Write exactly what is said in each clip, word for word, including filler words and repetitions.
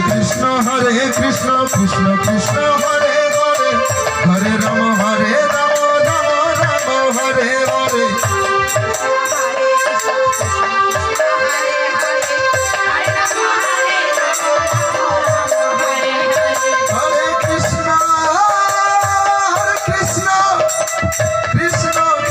Krishna Hare Krishna Krishna Krishna Hare Hare Hare Rama Hare Rama Rama Rama Hare Hare Hare Krishna Hare Krishna Krishna Krishna Hare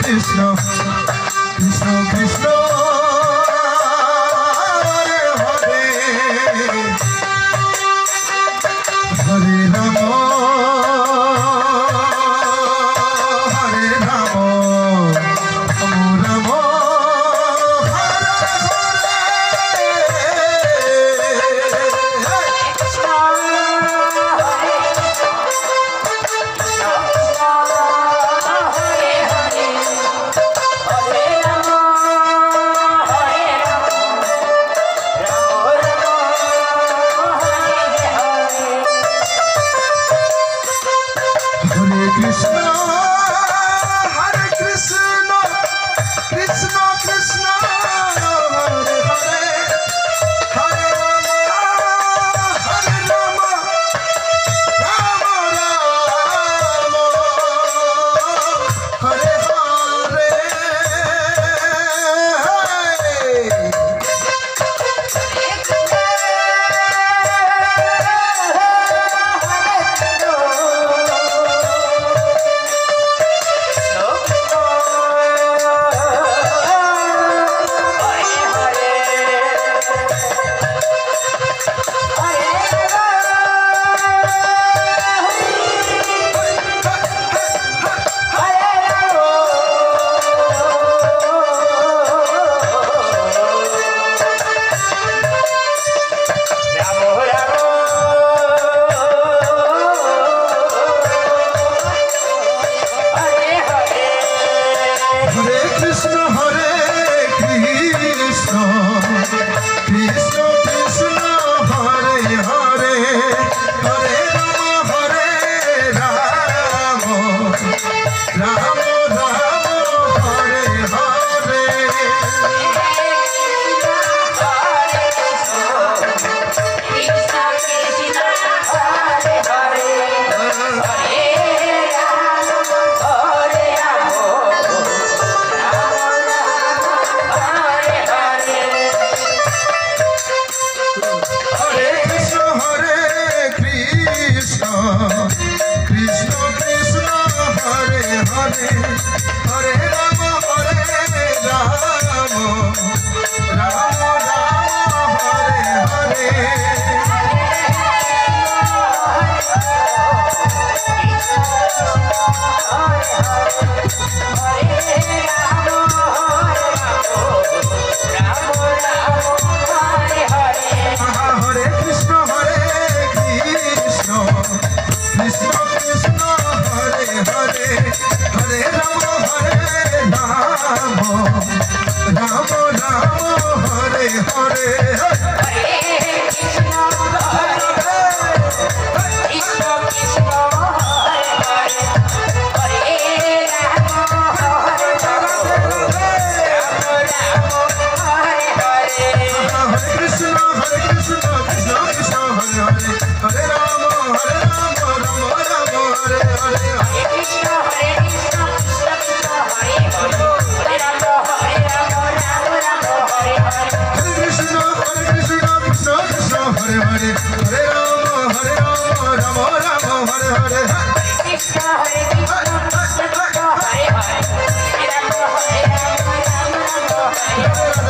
Krishna, Krishna, Krishna, Hare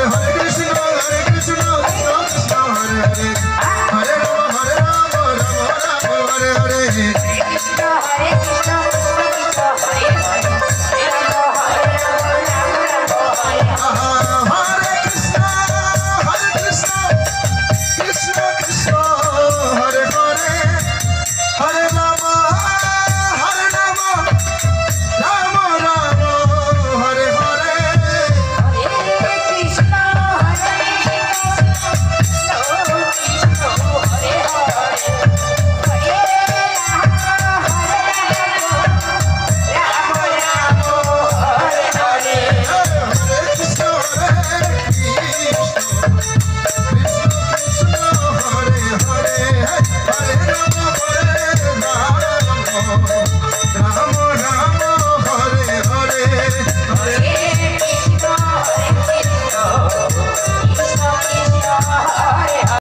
Hare